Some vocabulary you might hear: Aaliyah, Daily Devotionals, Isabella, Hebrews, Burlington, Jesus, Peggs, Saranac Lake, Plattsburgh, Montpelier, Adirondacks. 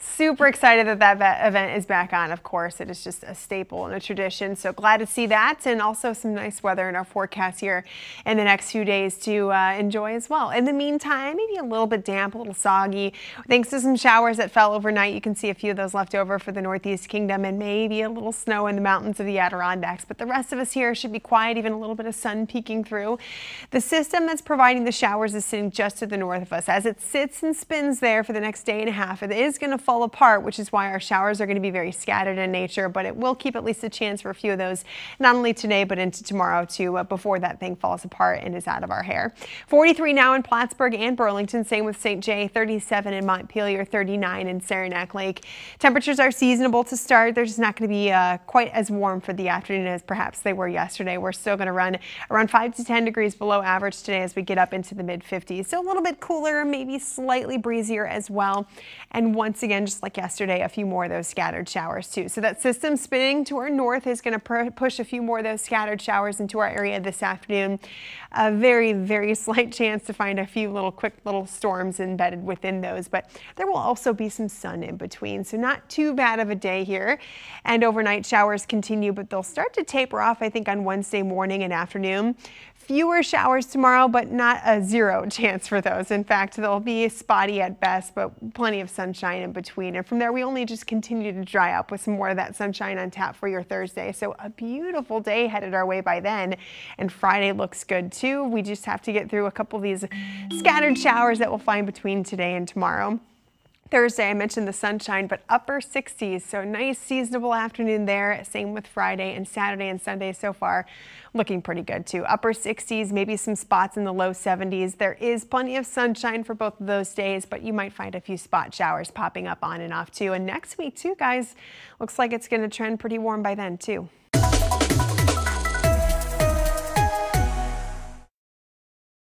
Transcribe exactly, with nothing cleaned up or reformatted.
super excited that that event is back on. Of course, it is just a staple and a tradition. So glad to see that, and also some nice weather in our forecast here in the next few days to uh, enjoy as well. In the meantime, maybe a little bit damp, a little soggy. Thanks to some showers that fell overnight, you can see a few of those left over for the Northeast Kingdom, and maybe a little snow in the mountains of the Adirondacks. But the rest of us here should be quiet, even a little bit of sun peeking through. The system that's providing the showers is sitting just to the north of us. As it sits and spins there for the next day and a half, it is going to fall apart, which is why our showers are going to be very scattered in nature, but it will keep at least a chance for a few of those, not only today, but into tomorrow too, uh, before that thing falls apart and is out of our hair. forty-three now in Plattsburgh and Burlington, same with Saint Jay, thirty-seven in Montpelier, thirty-nine in Saranac Lake. Temperatures are seasonable to start. They're just not going to be uh, quite as warm for the afternoon as perhaps they were yesterday. We're still going to run around five to ten degrees below average today as we get up into the mid fifties. So a little bit cooler, maybe slightly breezier as well. And once again, just like yesterday, a few more of those scattered showers too. So that system spinning to our north is going to push a few more of those scattered showers into our area this afternoon. A very, very slight chance to find a few little quick little storms embedded within those, but there will also be some sun in between. So not too bad of a day here. And overnight showers continue, but they'll start to taper off, I think, on Wednesday morning and afternoon. Fewer showers tomorrow, but not a zero chance for those. In fact, they'll be spotty at best, but plenty of sunshine in between. And from there, we only just continue to dry up with some more of that sunshine on tap for your Thursday. So a beautiful day headed our way by then. And Friday looks good too. We just have to get through a couple of these scattered showers that we'll find between today and tomorrow. Thursday, I mentioned the sunshine, but upper sixties, so nice seasonable afternoon there. Same with Friday and Saturday and Sunday so far, looking pretty good too. upper sixties, maybe some spots in the low seventies. There is plenty of sunshine for both of those days, but you might find a few spot showers popping up on and off too. And next week too, guys, looks like it's going to trend pretty warm by then too.